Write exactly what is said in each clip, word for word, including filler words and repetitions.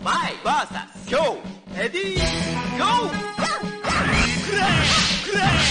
My versus Go. Ready? Go! Crash! Crash! Yeah!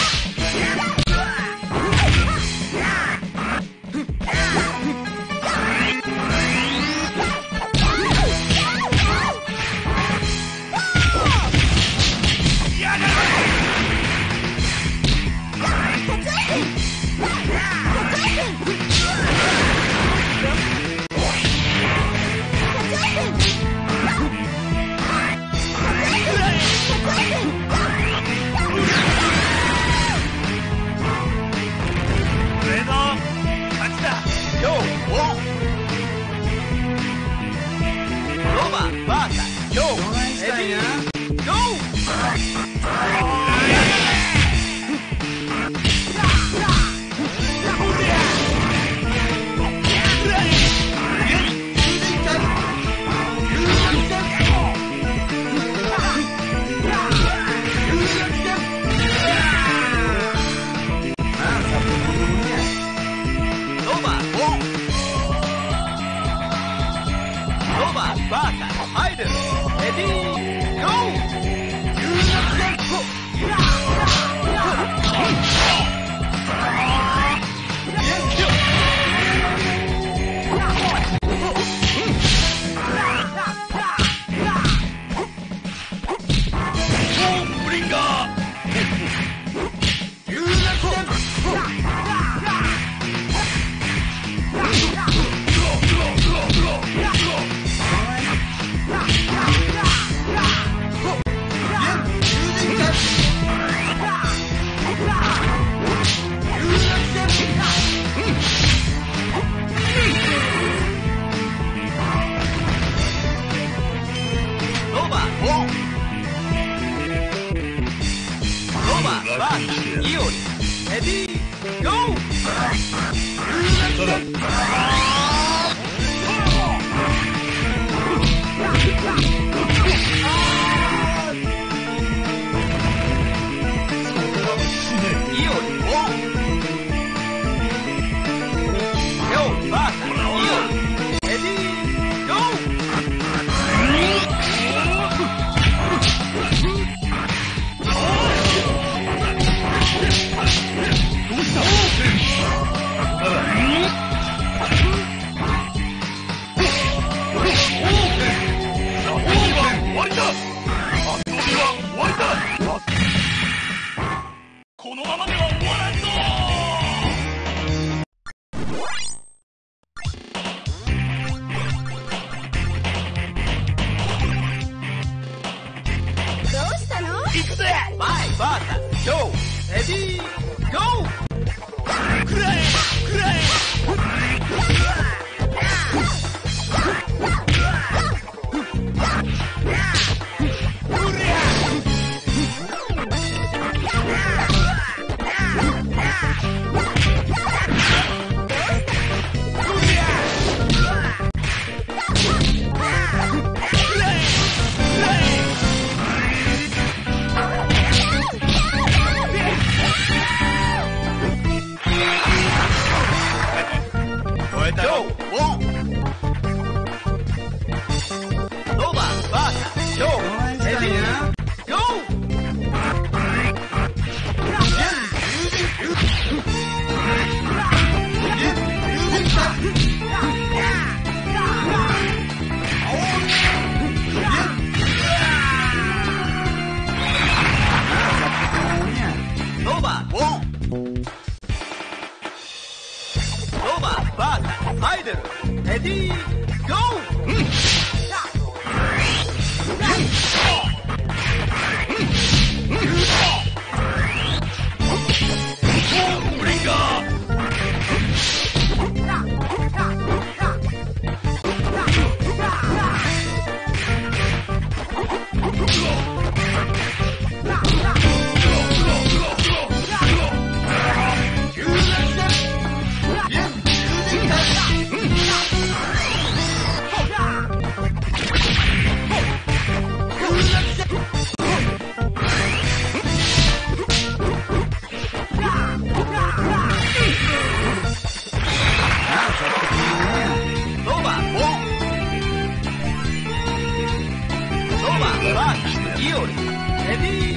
Run, yield, ready,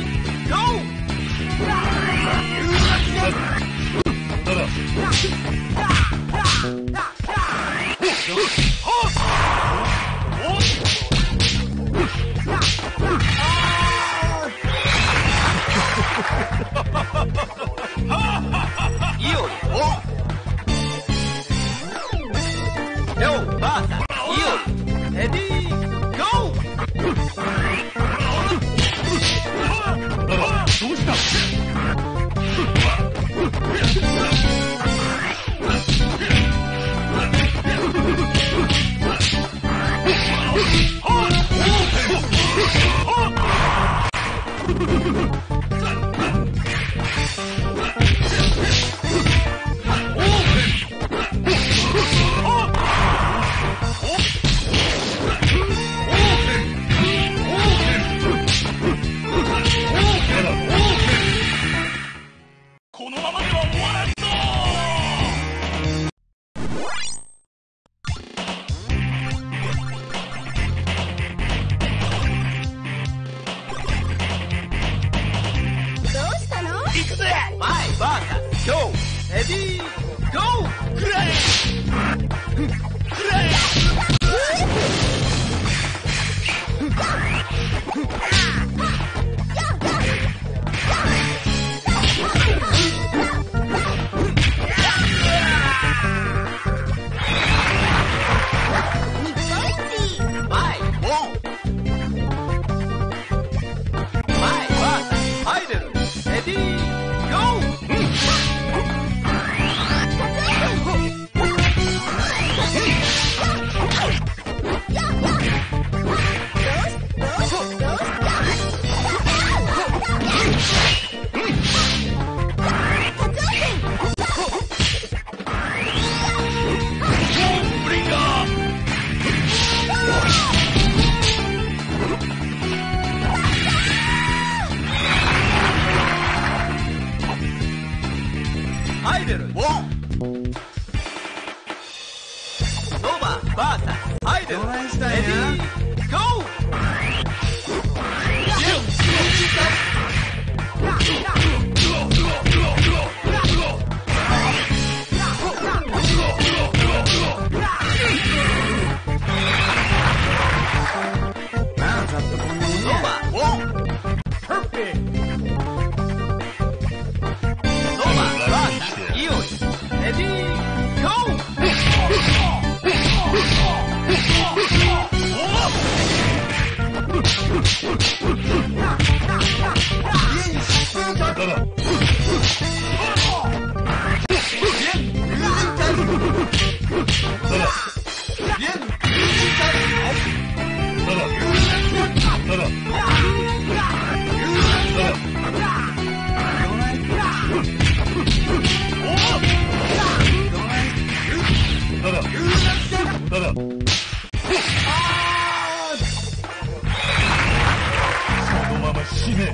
go!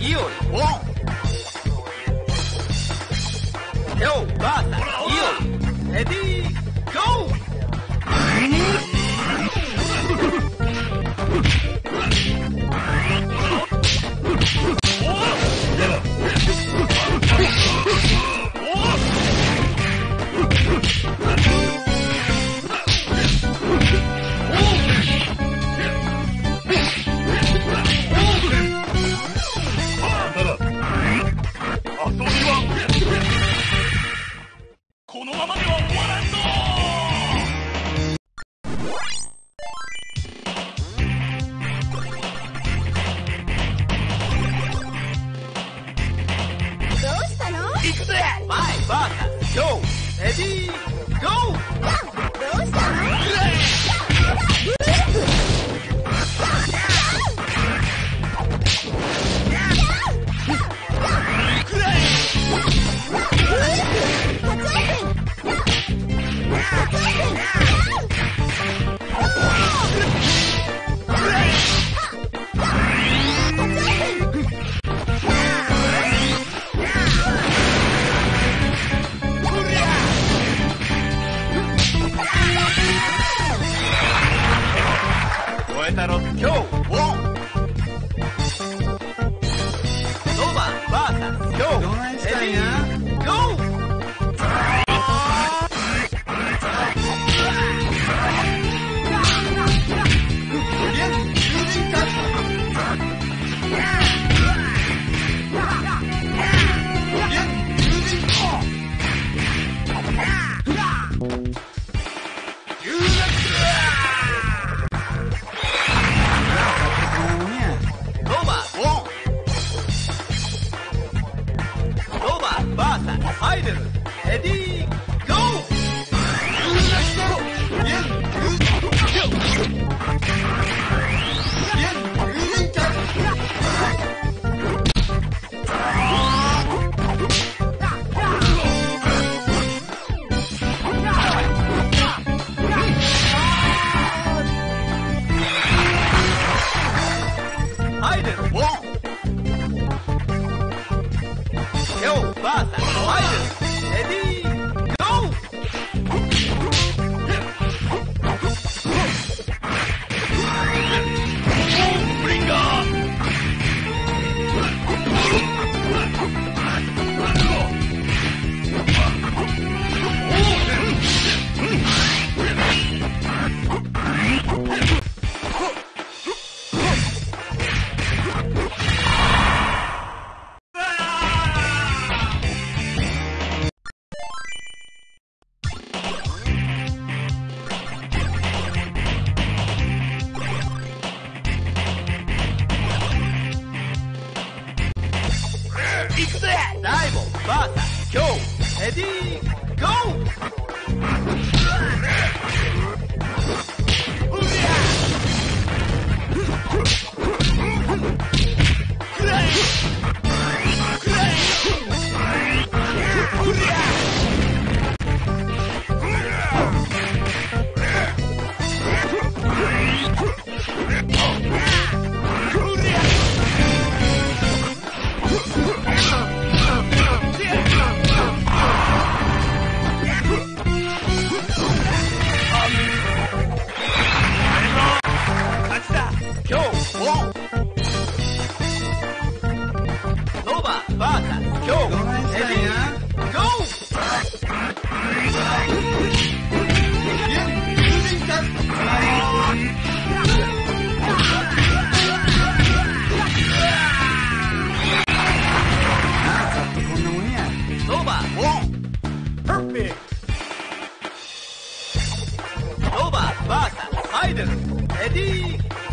Yield, oh! No, basta, yield, ready, go! Go!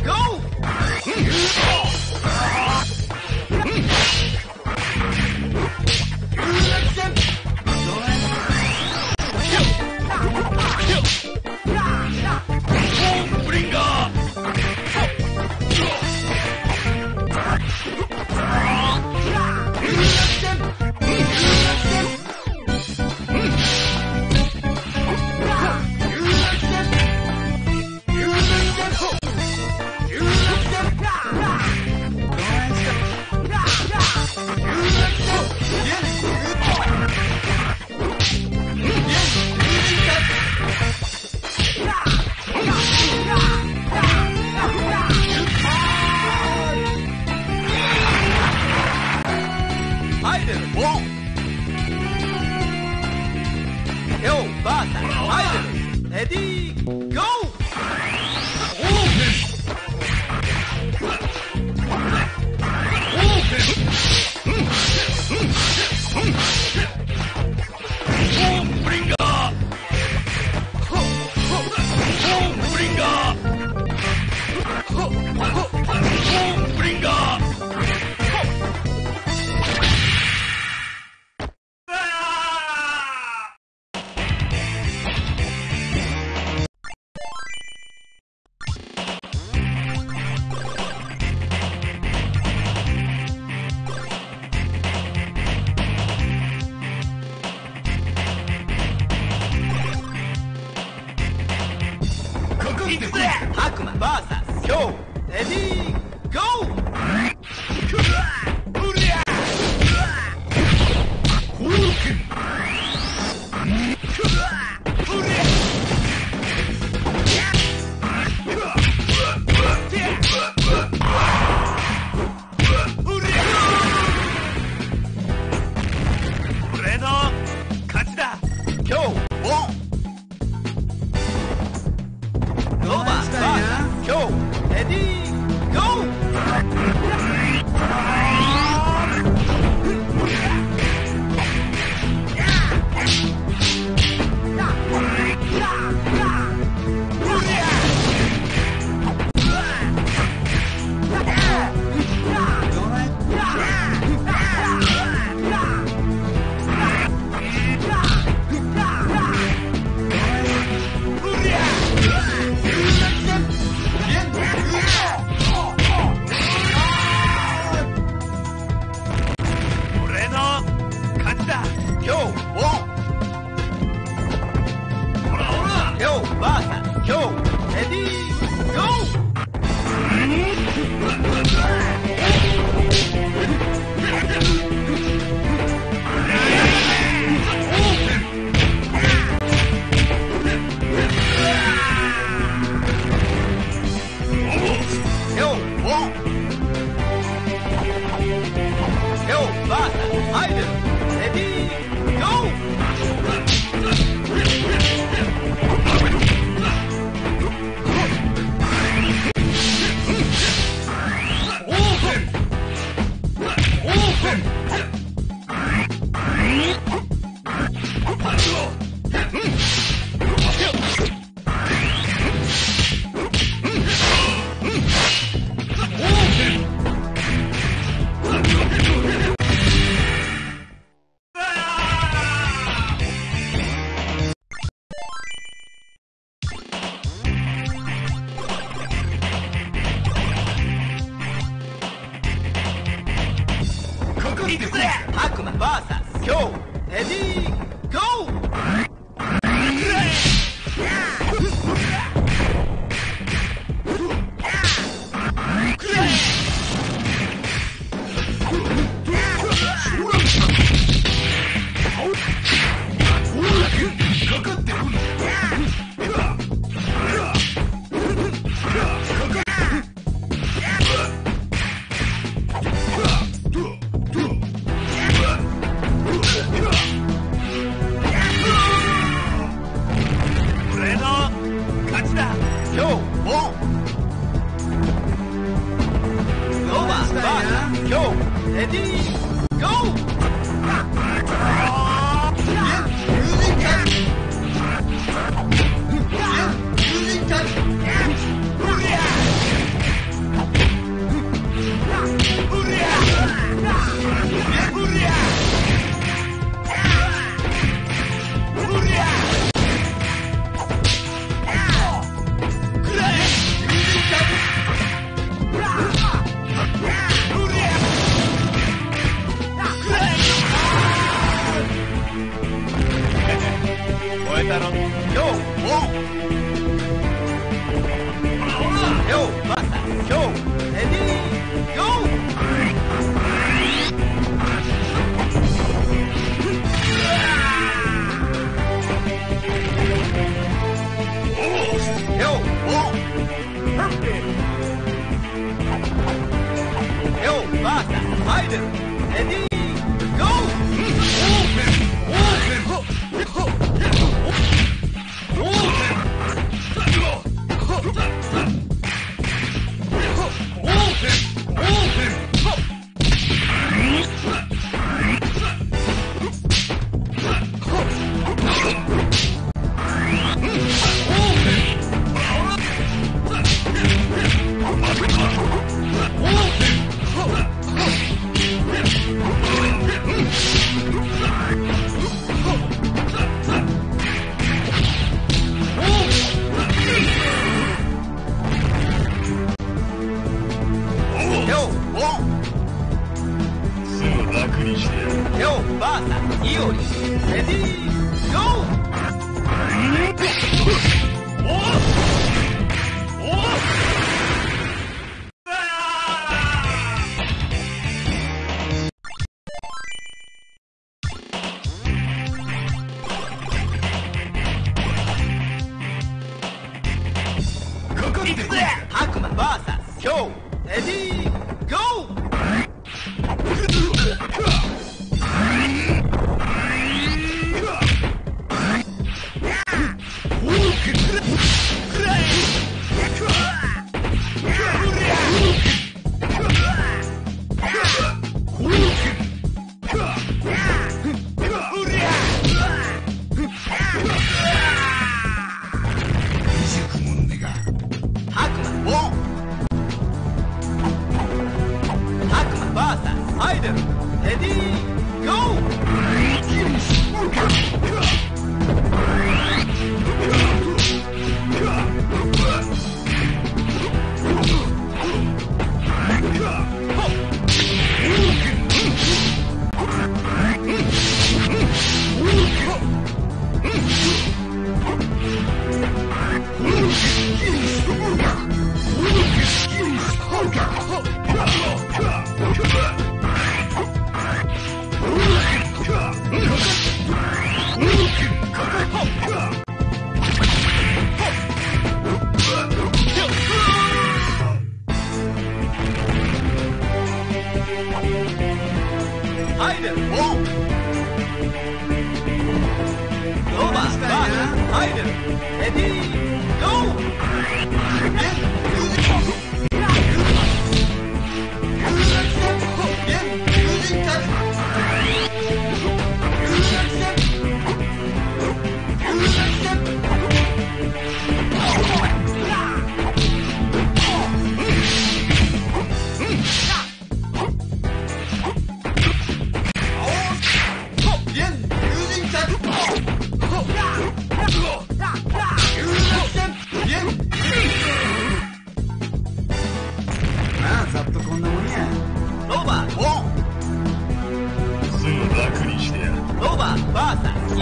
Go!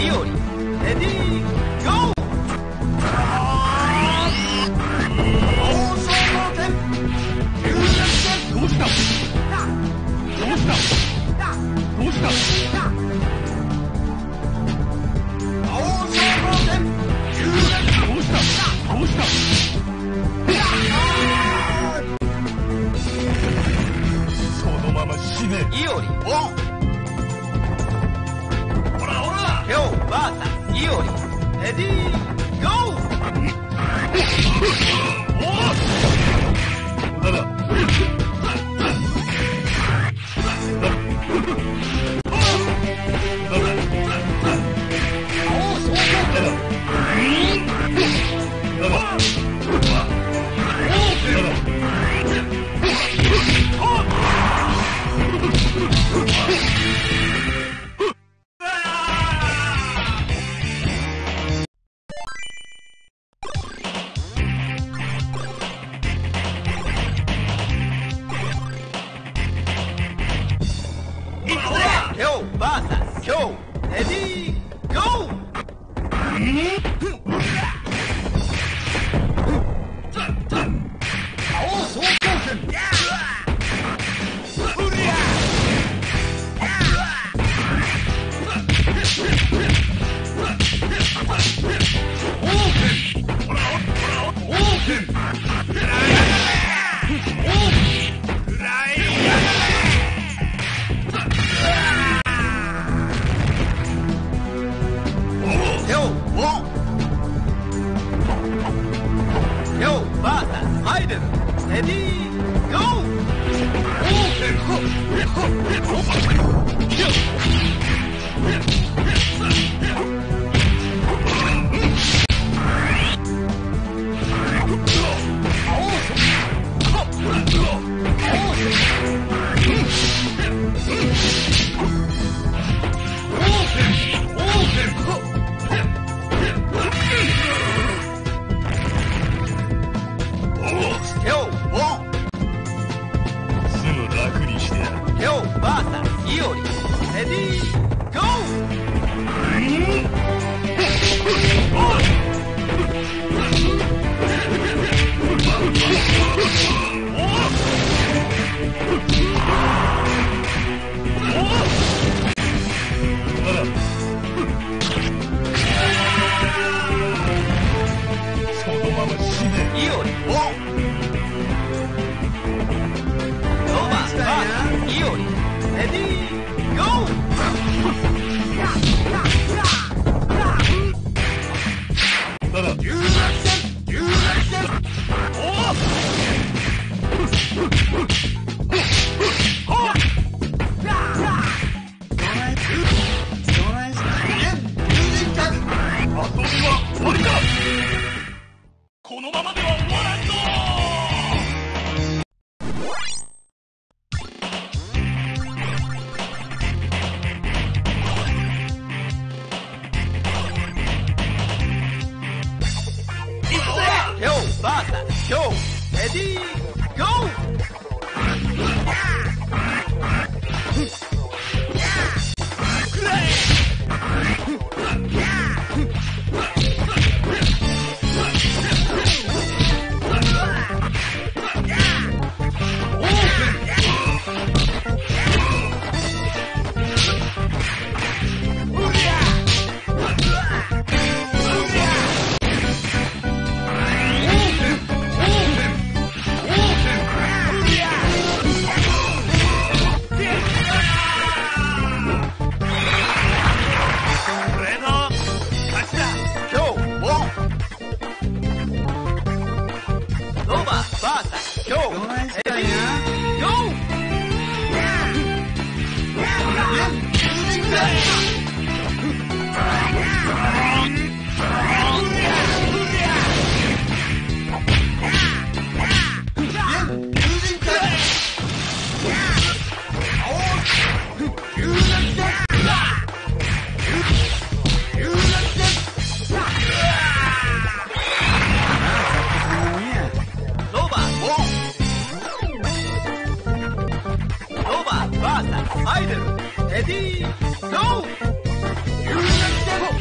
Theory. Ready, go! Iori, on! Ora, ora! Yo, Bata, Iori, ready, go! Idle, ready, go! You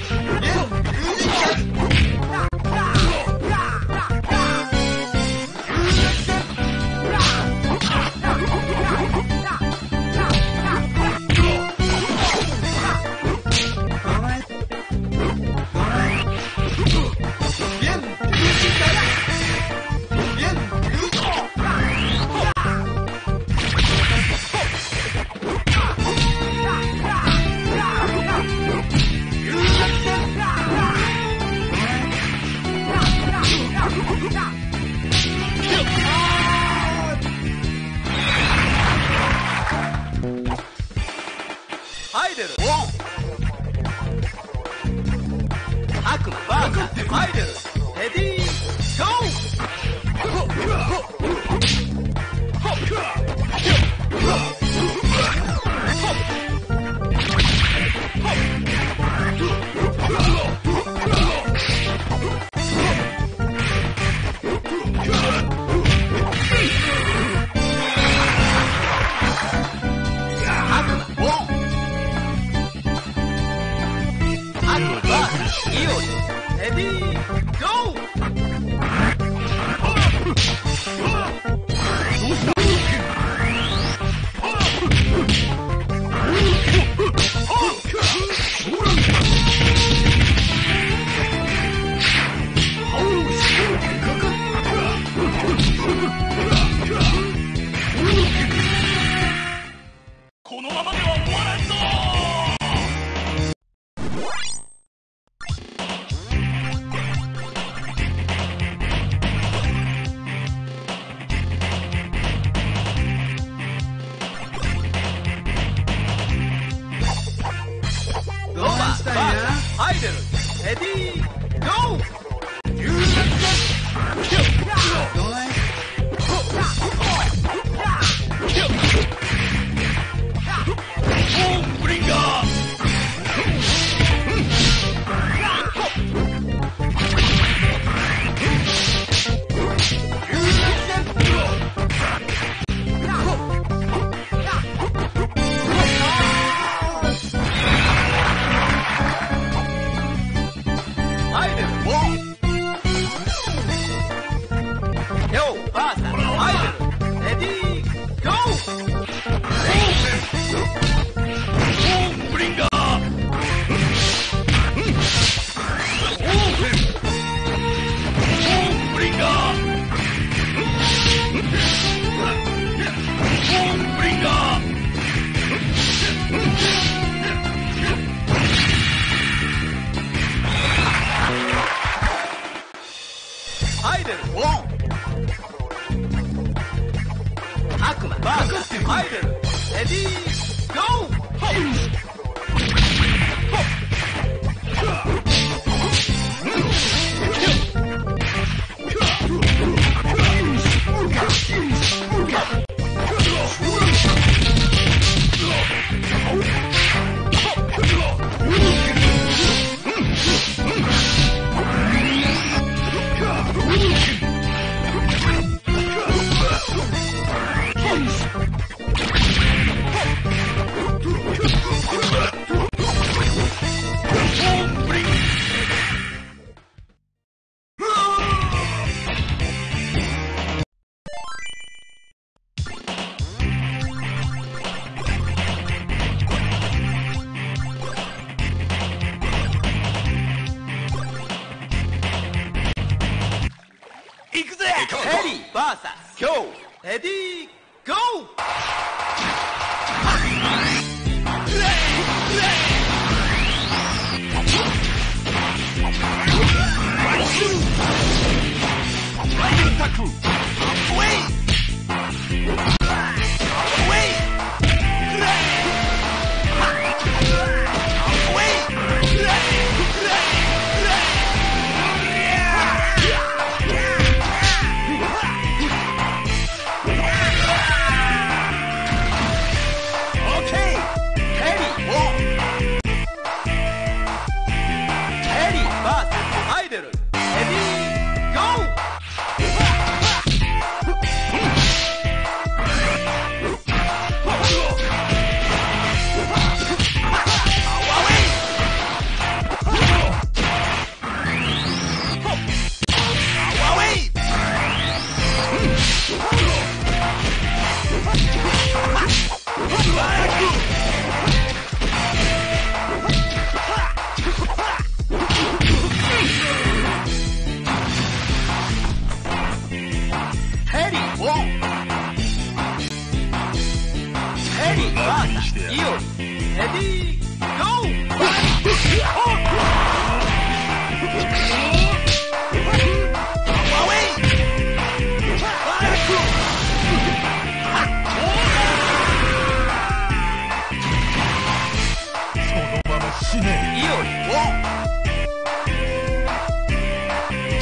してやる。いいよ。レディーゴー。いいより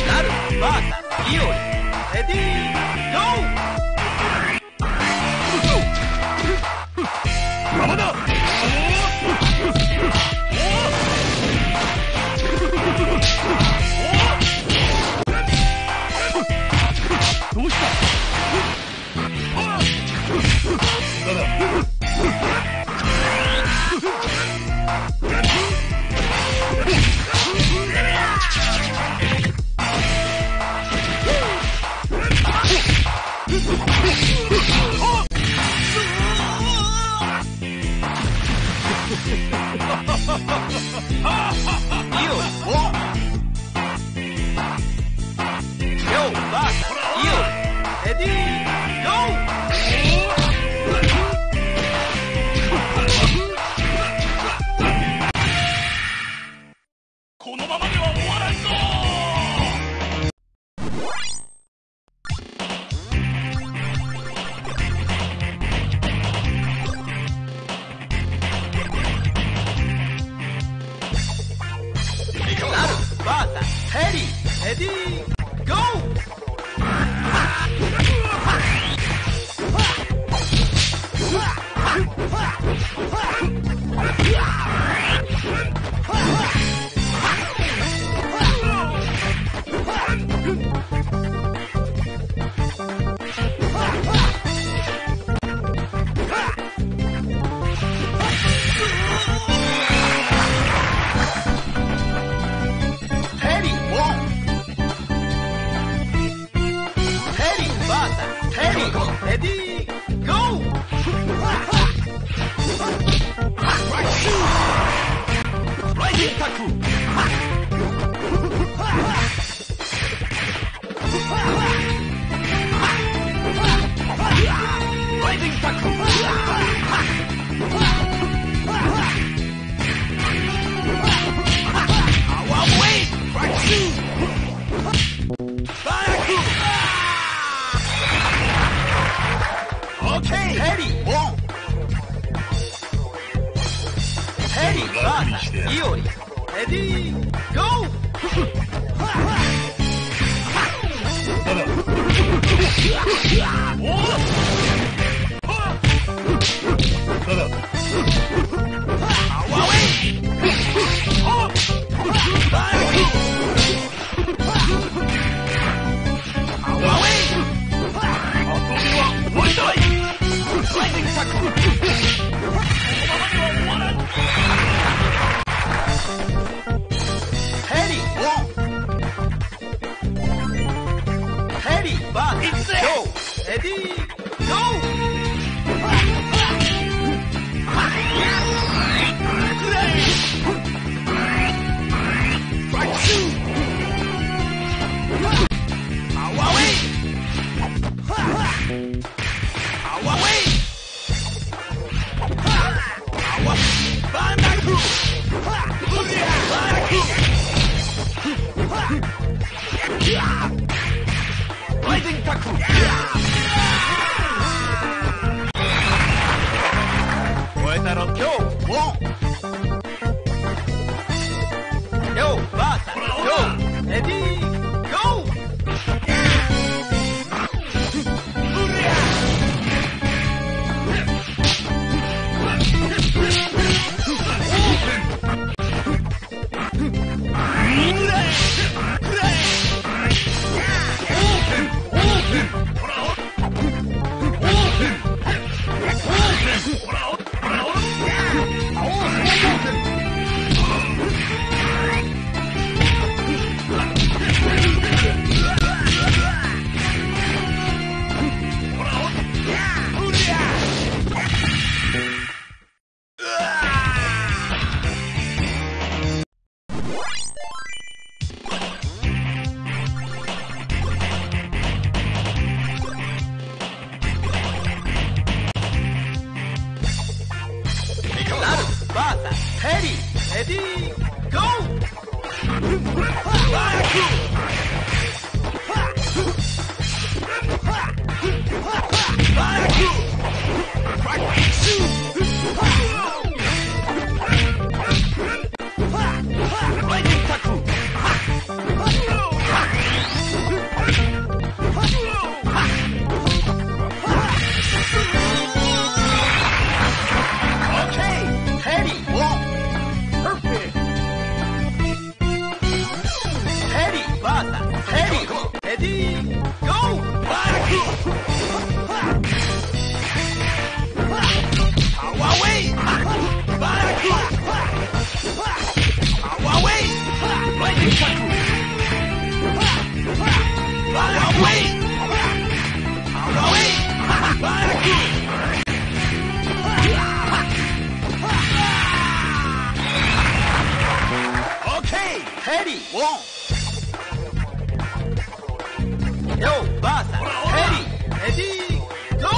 なるバータいよりレディーゴー山田どうした ready, go! Heady, won't. Yo, boss, Heady, Heady, go.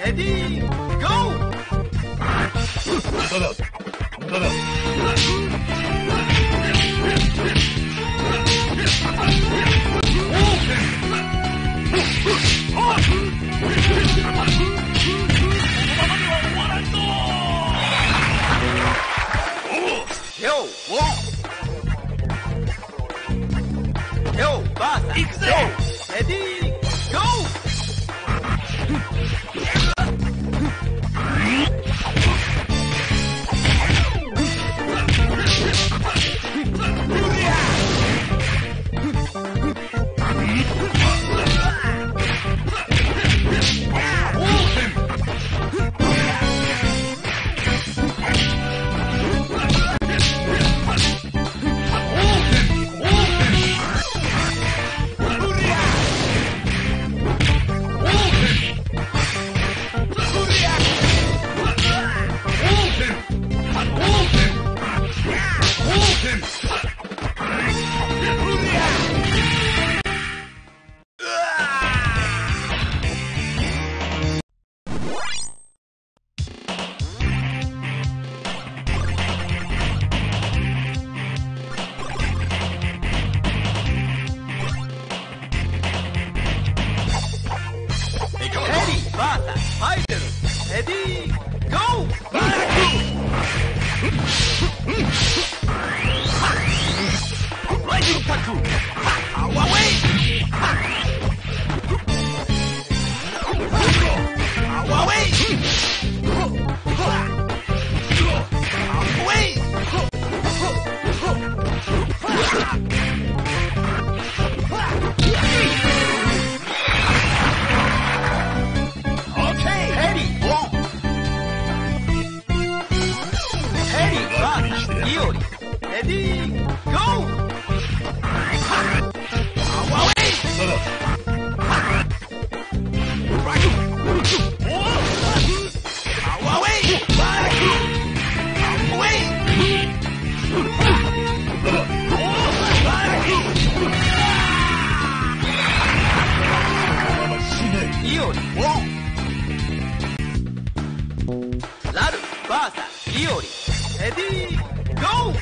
Ready, go! Shut up! Shut up! Yo, whoa! Yo, boss! Yo, ready? Ready, go! Rising Taku! Away! Away! Ready, go! Laru, Basa, Iori. Ready, go! Woo!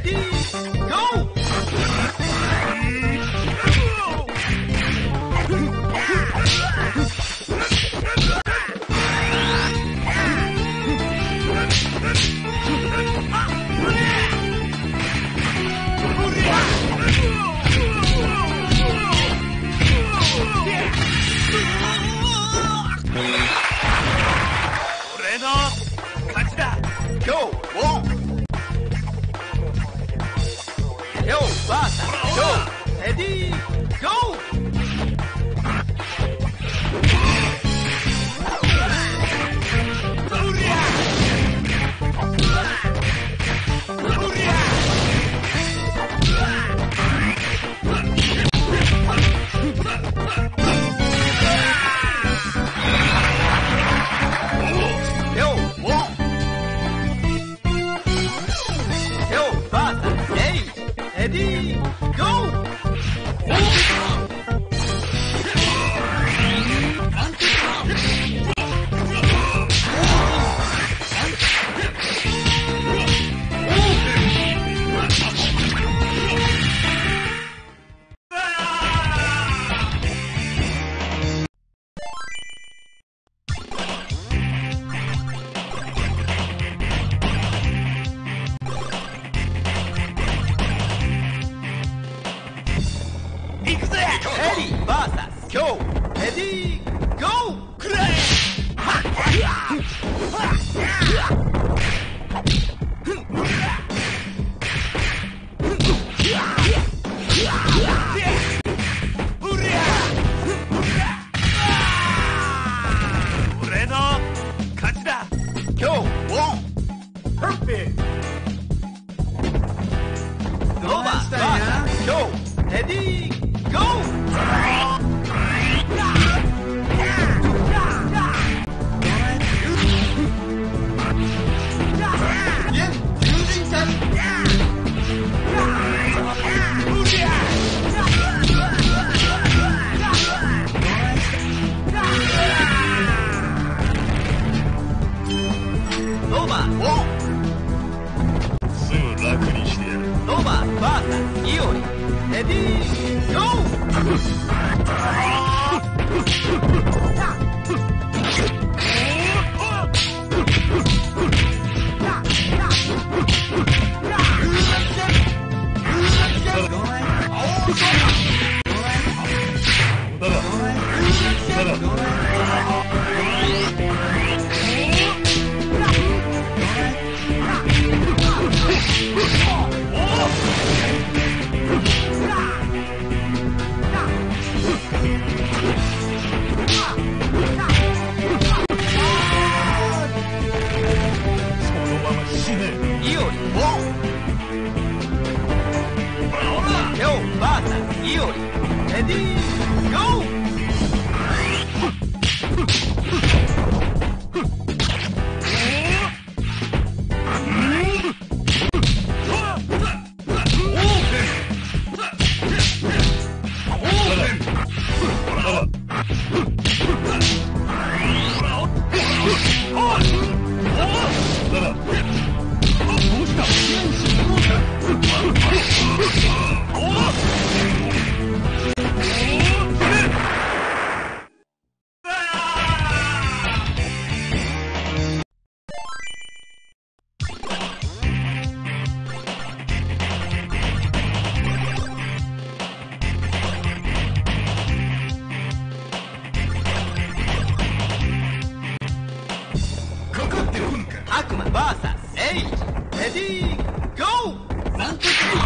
Ready? Go! Go! Whoa! Yo, boss! Go! Ready? Go! Ready? Go! Ready, Basas, go! Ready, go! Go! Perfect! Go, Basas, go! Ready, go! Ready, go! Ready, go! One, two, three!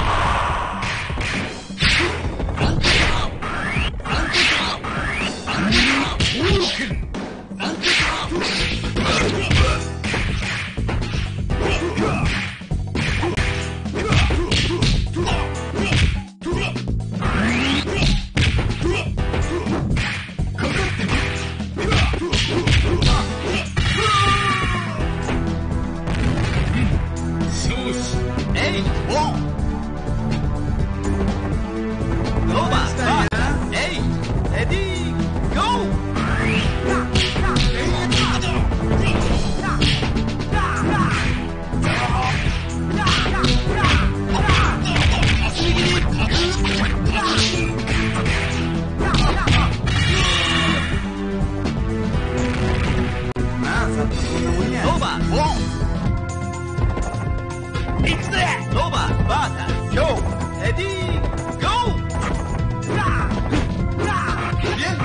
Hey, whoa! Toba, wrong. It's there. Toba, bata, yo. Ready, go. Ra, ra. Bien.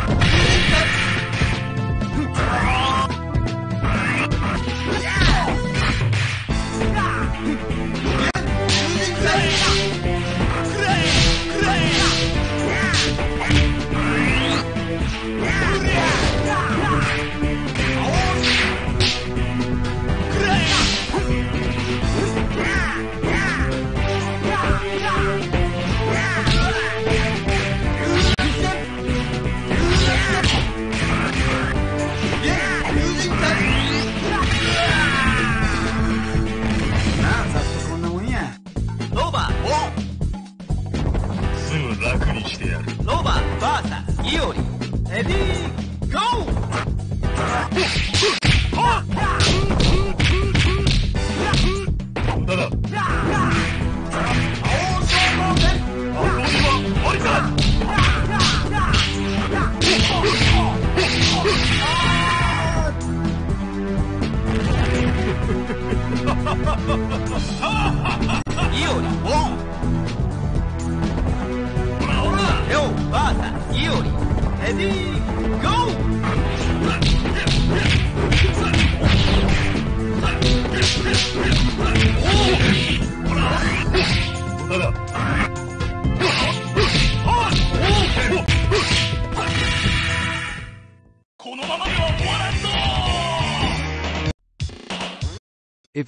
If